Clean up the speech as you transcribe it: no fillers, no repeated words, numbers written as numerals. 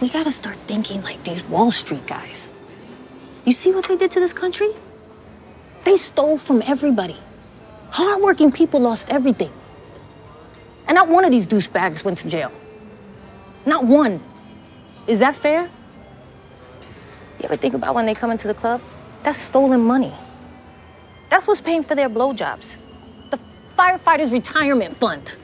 We gotta start thinking like these Wall Street guys. You see what they did to this country? They stole from everybody. Hardworking people lost everything. And not one of these douchebags went to jail. Not one. Is that fair? You ever think about when they come into the club? That's stolen money. That's what's paying for their blowjobs. The firefighters' retirement fund.